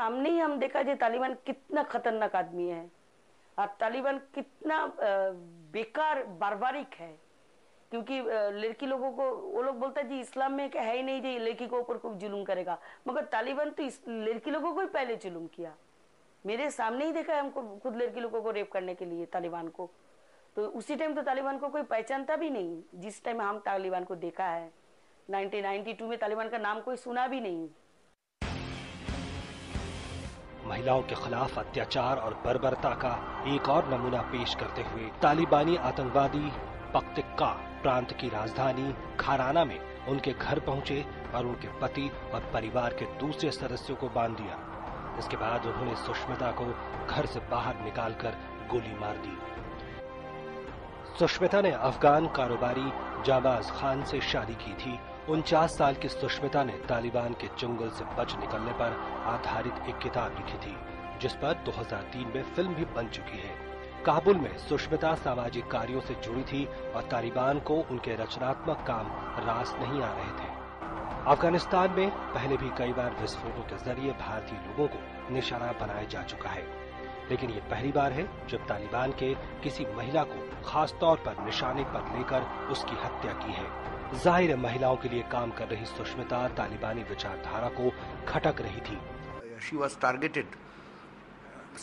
सामने ही हम देखा जी तालिबान कितना खतरनाक आदमी है और तालिबान कितना बेकार बारबारिक है, क्योंकि लड़की लोगों को वो लोग बोलता है जी इस्लाम में है ही नहीं जी लड़की के ऊपर कोई जुल्म करेगा, मगर तालिबान तो इस लड़की लोगों को ही पहले जुल्म किया। मेरे सामने ही देखा है हमको खुद लड़की लोगों को रेप करने के लिए तालिबान को। तो उसी टाइम तो तालिबान को कोई पहचानता भी नहीं, जिस टाइम हम तालिबान को देखा है 1992 में तालिबान का नाम कोई सुना भी नहीं। महिलाओं के खिलाफ अत्याचार और बर्बरता का एक और नमूना पेश करते हुए तालिबानी आतंकवादी पक्तिक्का प्रांत की राजधानी खाराना में उनके घर पहुंचे और उनके पति और परिवार के दूसरे सदस्यों को बांध दिया। इसके बाद उन्होंने सुष्मिता को घर से बाहर निकालकर गोली मार दी। सुष्मिता ने अफगान कारोबारी जावाज खान से शादी की थी। 49 साल की सुष्मिता ने तालिबान के चंगुल से बच निकलने पर आधारित एक किताब लिखी थी, जिस पर 2003 में फिल्म भी बन चुकी है। काबुल में सुष्मिता सामाजिक कार्यों से जुड़ी थी और तालिबान को उनके रचनात्मक काम रास नहीं आ रहे थे। अफगानिस्तान में पहले भी कई बार विस्फोटों के जरिए भारतीय लोगों को निशाना बनाया जा चुका है, लेकिन ये पहली बार है जब तालिबान के किसी महिला को खास तौर पर निशाने पर लेकर उसकी हत्या की है। जाहिर है महिलाओं के लिए काम कर रही सुष्मिता तालिबानी विचारधारा को खटक रही थी। She was targeted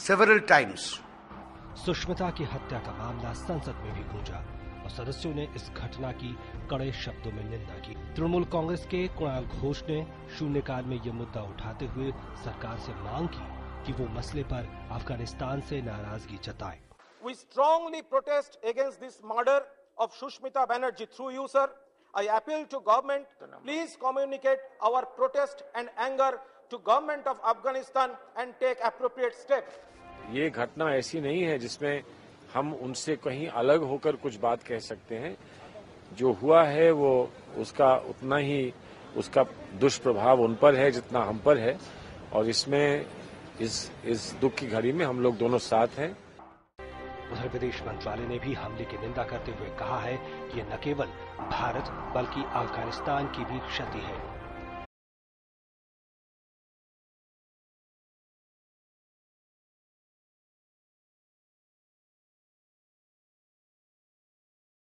several times. Sushmita की हत्या का मामला संसद में भी गूंजा और सदस्यों ने इस घटना की कड़े शब्दों में निंदा की। तृणमूल कांग्रेस के कुणाल घोष ने शून्यकाल में ये मुद्दा उठाते हुए सरकार से मांग की कि वो मसले पर अफगानिस्तान से नाराजगी जताए। We strongly protest against this murder of Sushmita Banerjee through you, sir. I appeal to government, please communicate our protest and anger to government of Afghanistan and take appropriate steps. ये घटना ऐसी नहीं है जिसमें हम उनसे कहीं अलग होकर कुछ बात कह सकते हैं। जो हुआ है वो उसका उतना ही उसका दुष्प्रभाव उन पर है जितना हम पर है, और इसमें इस दुख की घड़ी में हम लोग दोनों साथ हैं। उधर विदेश मंत्रालय ने भी हमले की निंदा करते हुए कहा है कि ये न केवल भारत बल्कि अफगानिस्तान की भी क्षति है।